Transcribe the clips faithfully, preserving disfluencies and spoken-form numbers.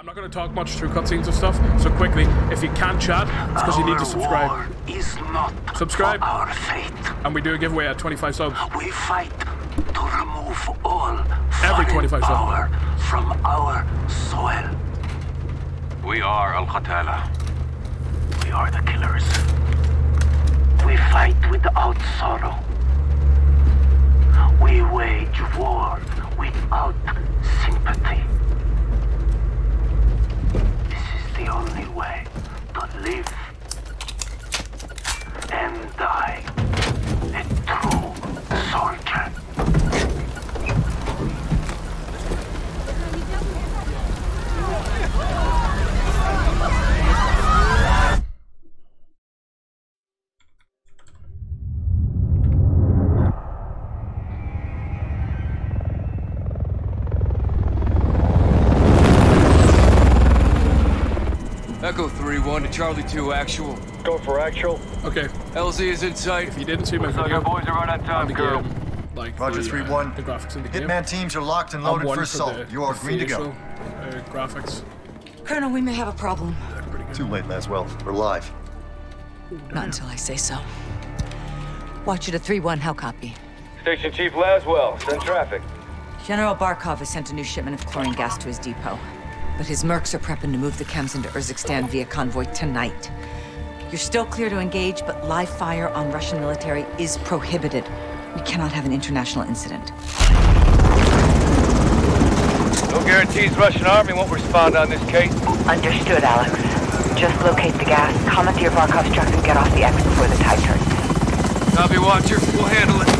I'm not going to talk much through cutscenes and stuff, so quickly, if you can't chat, it's because you need to subscribe. Is not subscribe, our fate. And we do a giveaway at twenty-five subs. We fight to remove all every twenty-five power subs from our soil. We are Al Qatala. We are the killers. We fight without sorrow. We wage war without sympathy. The only way to live and die a true soldier. Echo three one to Charlie two actual. Go for actual. Okay. L Z is in sight. If you didn't see my video, your boys are right on time, girl. Like Roger three one. The graphics in the game. Hitman teams are locked and loaded for assault. You are green to go. Uh, graphics. Colonel, we may have a problem. Too late, Laswell. We're live. Not until I say so. Watch it at three one. How copy? Station Chief Laswell. Send traffic. General Barkov has sent a new shipment of chlorine gas to his depot. But his mercs are prepping to move the chems into Urzikstan via convoy tonight. You're still clear to engage, but live fire on Russian military is prohibited. We cannot have an international incident. No guarantees Russian army won't respond on this case. Understood, Alex. Just locate the gas, comment to your Barkov's trucks, and get off the exit before the tide turns. Copy, Watcher. We'll handle it.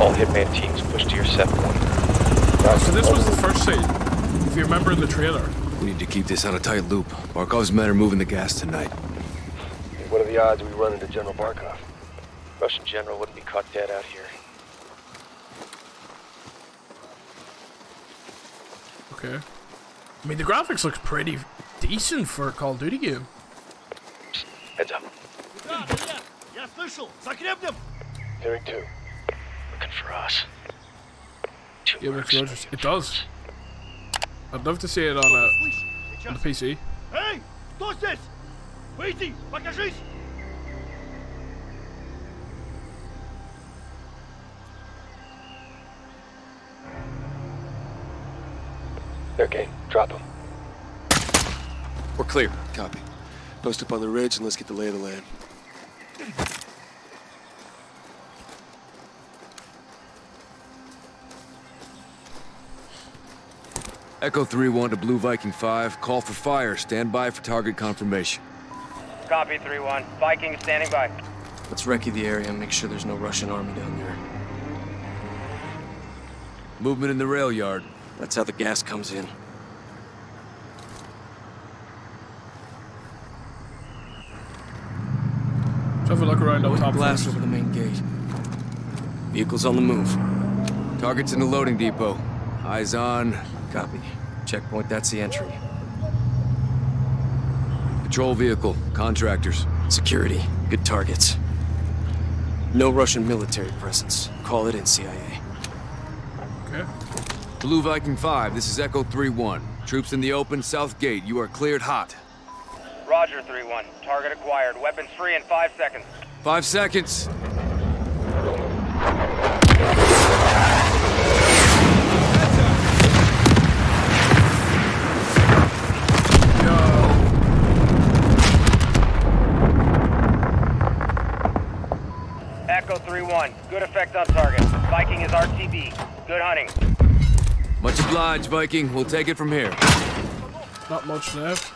All Hitman teams push to your set point. So this was the first scene, if you remember in the trailer. We need to keep this on a tight loop. Barkov's men are moving the gas tonight. What are the odds we run into General Barkov? Russian general wouldn't be caught dead out here. Okay. I mean, the graphics look pretty decent for a Call of Duty game. Heads up. Hearing two. For us. Yeah, it gorgeous. It does. I'd love to see it on, uh, on the P C. Hey, who's this? Выйди, покажись. They're game. Drop them. We're clear. Copy. Post up on the ridge and let's get the lay of the land. Echo three one to Blue Viking five, call for fire. Stand by for target confirmation. Copy three one. Viking standing by. Let's recce the area and make sure there's no Russian army down there. Movement in the rail yard. That's how the gas comes in. Let's have a look around up top. Blast over the main gate. Vehicles on the move. Targets in the loading depot. Eyes on. Copy. Checkpoint, that's the entry. Patrol vehicle, contractors. Security, good targets. No Russian military presence. Call it in, C I A. Okay. Blue Viking five, this is Echo three one. Troops in the open, south gate. You are cleared hot. Roger, three one. Target acquired. Weapons free in five seconds. Five seconds. three one. Good effect on target. Viking is R T B. Good hunting. Much obliged, Viking. We'll take it from here. Not much left.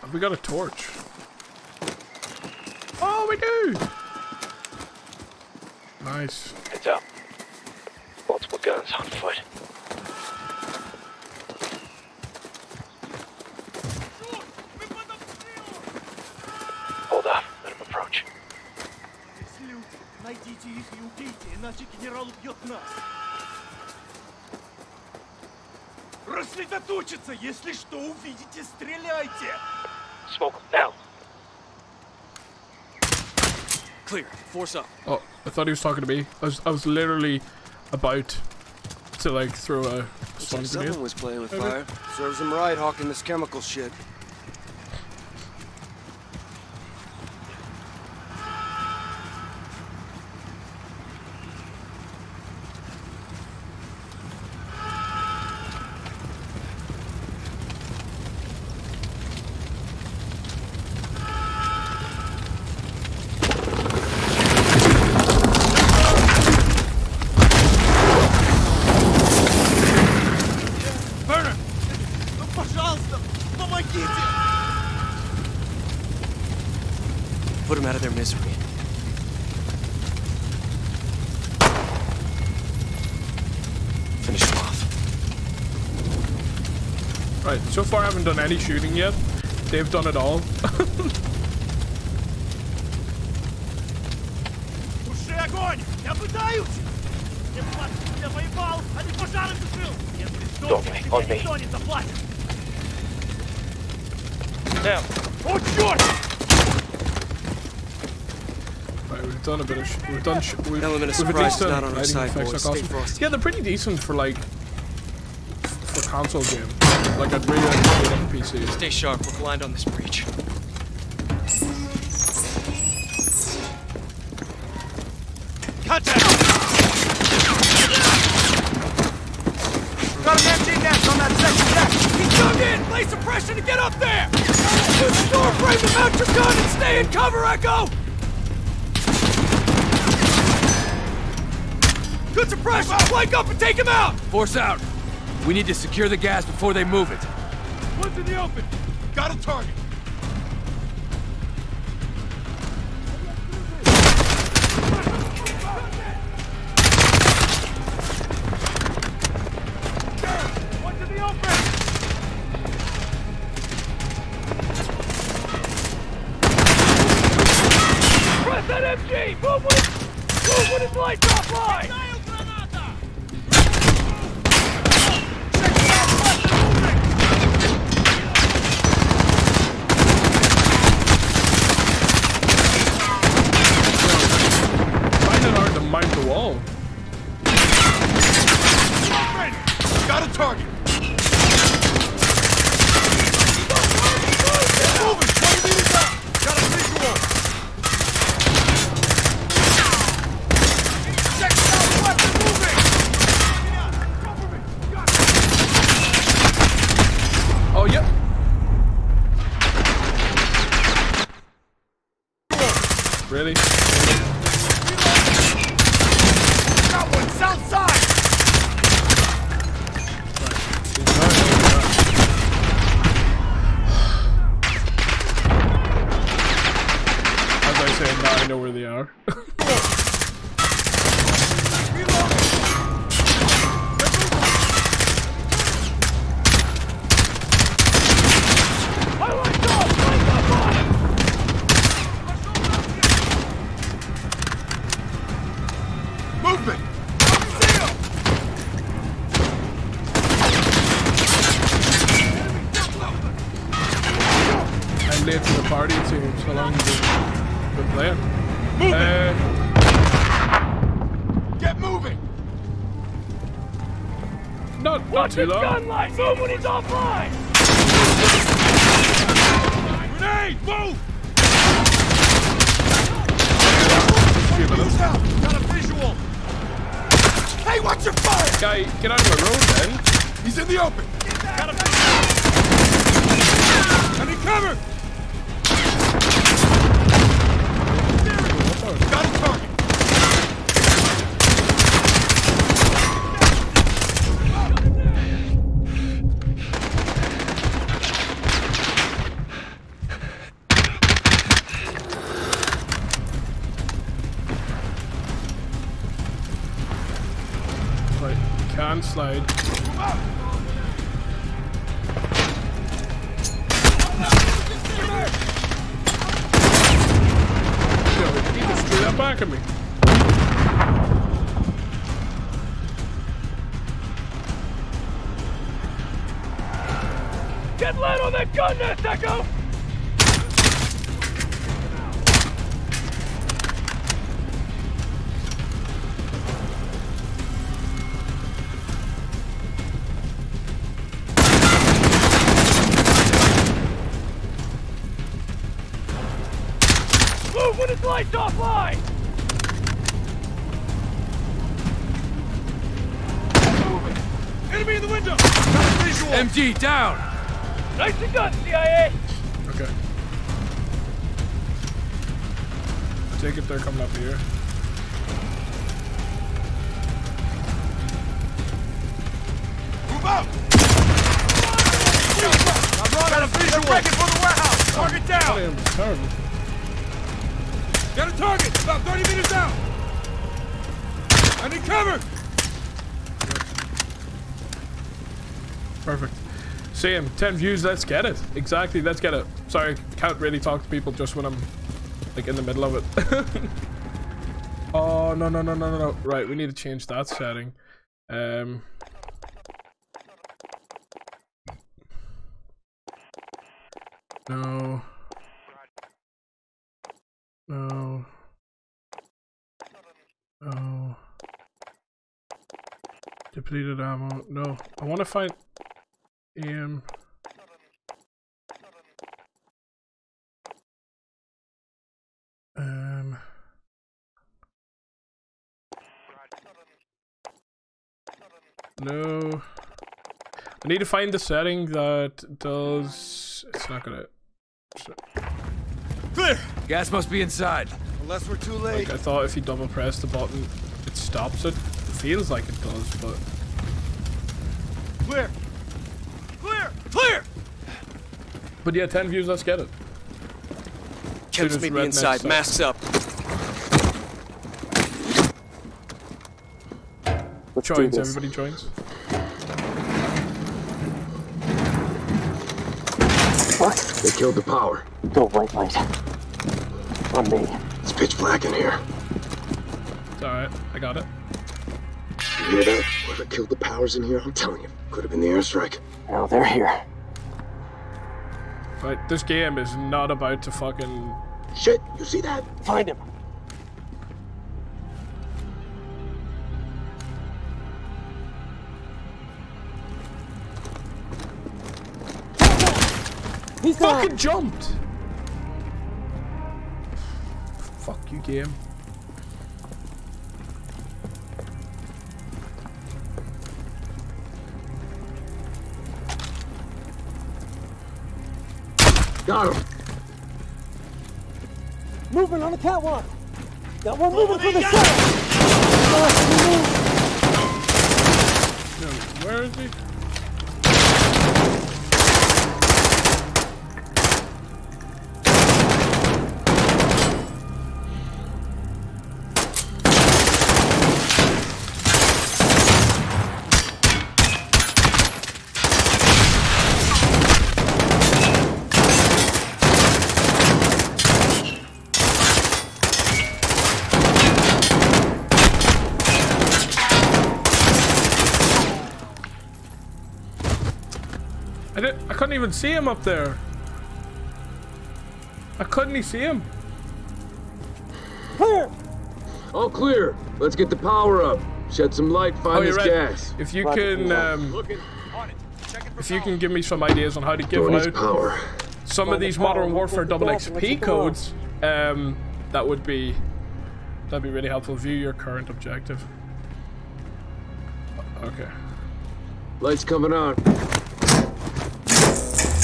Have we got a torch? Oh, we do! Nice. Heads up. Multiple guns on foot. Сосредоточиться! Если что увидите, стреляйте! Smoke now. Clear. Force up. Oh, I thought he was talking to me. I was, I was literally about to like throw a. Looks like someone was playing with fire. Serves him right, hawking this chemical shit. Put them out of their misery. Finish them off. Right, so far I haven't done any shooting yet. They've done it all. Пуши огонь! Я пытаюсь! Я воевал, а не пожары тушил! Если сдохнешь, тебе никто не заплатит! О, черт! We've done a bit of. We've done. Sh we've, Element of surprise is not on our side, boys. Stay frosty. Yeah, they're pretty decent for like for console game. Like I'd really recommend on P C. Stay sharp. We're blind on this breach. Contact. Got an empty nest on that second deck. He's dug in. Lay suppression to get up there. Shoot the door frame to mount your gun and stay in cover, Echo. Good suppression! Flank up and take him out! Force out. We need to secure the gas before they move it. One's in the open. Got a target. Really? Got one, south side! As I say, now I know where they are. Watch his gun light! Move when he's offline! Grenade! Move! Got a visual! Hey, watch your fire! Guy, get out of the road, man. He's in the open! Got a visual! I need cover! Got a target! Slide. Yo, he just threw that back at me. Get lead on that gun nest, Echo! Move when it's lights offline! Enemy in the window! Got a visual! M G, down! Nice and done, C I A! Okay. I take it they're coming up here. Move out! Got a visual! They're breaking for the warehouse! Target down! Damn, it's terrible. Got a target! About thirty meters out! I need cover! Perfect. Sam, ten views, let's get it. Exactly, let's get it. Sorry, can't really talk to people just when I'm like in the middle of it. Oh, no, no, no, no, no. Right, we need to change that setting. Um, no. No. No. Depleted ammo. No. I want to find... Um, um, no, I need to find the setting that does. It's not gonna. So. Clear. Gas must be inside. Unless we're too late. Like I thought, if you double press the button, it stops it. It feels like it does, but clear. Clear! Clear! But yeah, ten views, let's get it. Kemp's meet me inside, masks up. Let's joins, everybody joins. What? They killed the power. No white light. On me. It's pitch black in here. It's alright, I got it. You hear that? Whoever killed the powers in here, I'm telling you, could have been the airstrike. Now they're here. Right, this game is not about to fucking... Shit, you see that? Find him. He's fucking gone. Jumped! Fuck you, game. Got him. Moving on the catwalk. Got one moving from the side. No, where is he? I couldn't even see him up there. I couldn't even see him. Clear! All clear. Let's get the power up. Shed some light, find oh, this right. gas. If you can, um, if you can give me some ideas on how to give out power. some of these Modern Warfare double X P codes, um, that would be that'd be really helpful. View your current objective. Okay. Lights coming on.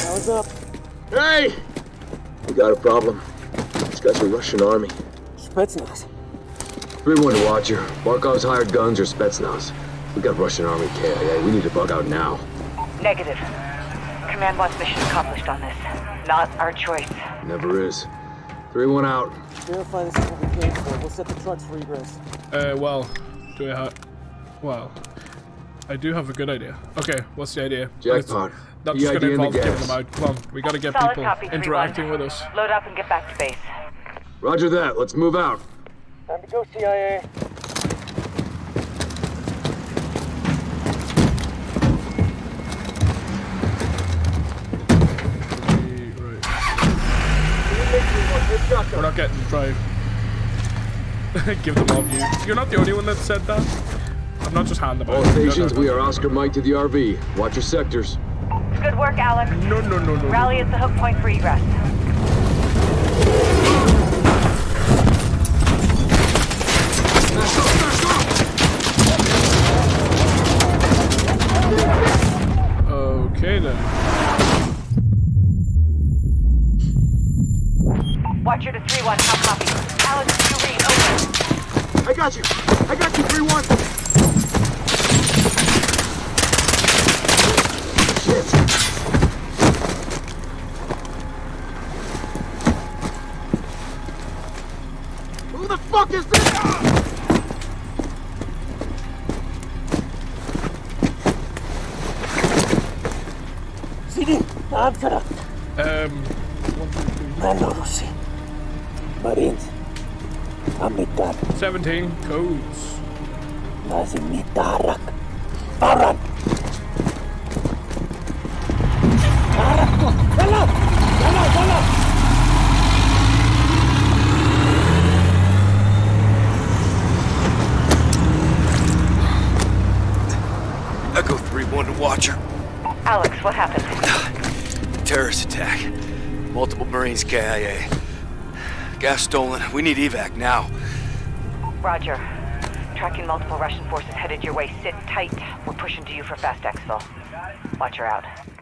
What's up? Hey! We got a problem. These guys are Russian army. Spetsnaz. Everyone to watch her. Barkov's hired guns or Spetsnaz. We got Russian army K I A. We need to bug out now. Negative. Command wants mission accomplished on this. Not our choice. Never is. three one out. Verify this is what we came for. We'll set the trucks for egress. Uh, well, do I have... Well, I do have a good idea. Okay, what's the idea? Jackpot. That's just gonna involve getting them out. Come on, we gotta get people interacting with us. Load up and get back to base. Roger that, let's move out. Time to go, C I A. We're not getting five. Give them all views. You're not the only one that said that. I'm not just handing them out. All stations, we are Oscar Mike to the R V. Watch your sectors. Good work, Alex. No, no, no, no. Rally at the hook point for egress. Okay, then. Watcher to three one, how copy? Alex, do you read? Open. I got you. I got you, three one. Shit. Who the fuck is this? Ah! Abstract. Um. Malorosi. Marines. Amitar. Seventeen codes. Nazimitarak. Baran. Barakko. Hello. Hello. Hello. Echo three one to Watcher. Alex, what happened? Terrorist attack. Multiple Marines K I A. Gas stolen. We need evac now. Roger. Tracking multiple Russian forces headed your way. Sit tight. We're pushing to you for fast exfil. Watch her out.